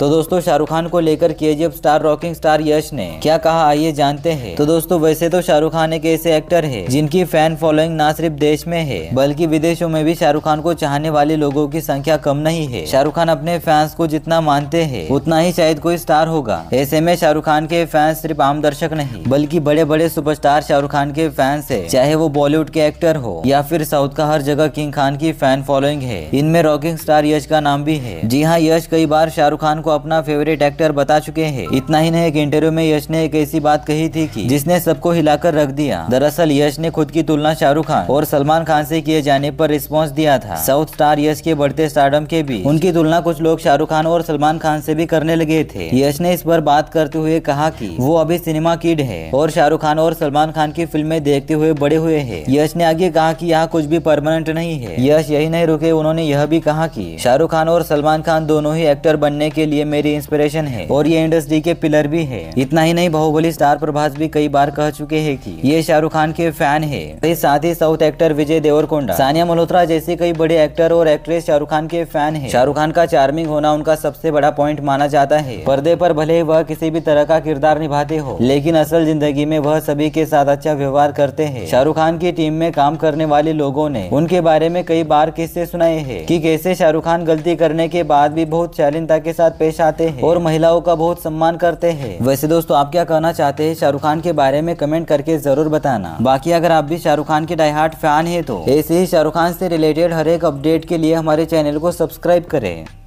तो दोस्तों शाहरुख खान को लेकर KGF star rocking star Yash ने क्या कहा, आइए जानते हैं। तो दोस्तों वैसे तो शाहरुख खान एक ऐसे एक्टर है जिनकी फैन फॉलोइंग ना सिर्फ देश में है बल्कि विदेशों में भी शाहरुख खान को चाहने वाले लोगों की संख्या कम नहीं है। शाहरुख खान अपने फैंस को जितना मानते हैं उतना ही शायद कोई स्टार होगा। ऐसे में शाहरुख खान के फैंस सिर्फ आम दर्शक नहीं बल्कि बड़े बड़े सुपरस्टार शाहरुख खान के फैंस है, चाहे वो बॉलीवुड के एक्टर हो या फिर साउथ का हर जगह किंग खान की फैन फॉलोइंग है। इनमें रॉकिंग स्टार यश का नाम भी है। जी हाँ, यश कई बार शाहरुख खान को अपना फेवरेट एक्टर बता चुके हैं। इतना ही नहीं, एक इंटरव्यू में यश ने एक ऐसी बात कही थी कि जिसने सबको हिलाकर रख दिया। दरअसल यश ने खुद की तुलना शाहरुख खान और सलमान खान से किए जाने पर रिस्पांस दिया था। साउथ स्टार यश के बढ़ते स्टारडम के बीच उनकी तुलना कुछ लोग शाहरुख खान और सलमान खान से भी करने लगे थे। यश ने इस पर बात करते हुए कहा कि वो अभी सिनेमा किड है और शाहरुख खान और सलमान खान की फिल्में देखते हुए बड़े हुए है। यश ने आगे कहा कि यहाँ कुछ भी परमानेंट नहीं है। यश यही नहीं रुके, उन्होंने यह भी कहा कि शाहरुख खान और सलमान खान दोनों ही एक्टर बनने के लिए मेरी इंस्पिरेशन है और ये इंडस्ट्री के पिलर भी है। इतना ही नहीं, बाहुबली स्टार प्रभास भी कई बार कह चुके हैं कि ये शाहरुख खान के फैन है। इस साथ ही साउथ एक्टर विजय देवरकोंडा, सान्या मल्होत्रा जैसे कई बड़े एक्टर और एक्ट्रेस शाहरुख खान के फैन है। शाहरुख खान का चार्मिंग होना उनका सबसे बड़ा पॉइंट माना जाता है। पर्दे पर भले वह किसी भी तरह का किरदार निभाते हो, लेकिन असल जिंदगी में वह सभी के साथ अच्छा व्यवहार करते हैं। शाहरुख खान की टीम में काम करने वाले लोगों ने उनके बारे में कई बार किस्से सुनाए हैं कि कैसे शाहरुख खान गलती करने के बाद भी बहुत शालीनता के साथ पेश आते हैं और महिलाओं का बहुत सम्मान करते हैं। वैसे दोस्तों, आप क्या कहना चाहते हैं शाहरुख खान के बारे में, कमेंट करके जरूर बताना। बाकी अगर आप भी शाहरुख खान के डाई हार्ट फैन है तो ऐसे ही शाहरुख खान से रिलेटेड हर एक अपडेट के लिए हमारे चैनल को सब्सक्राइब करें।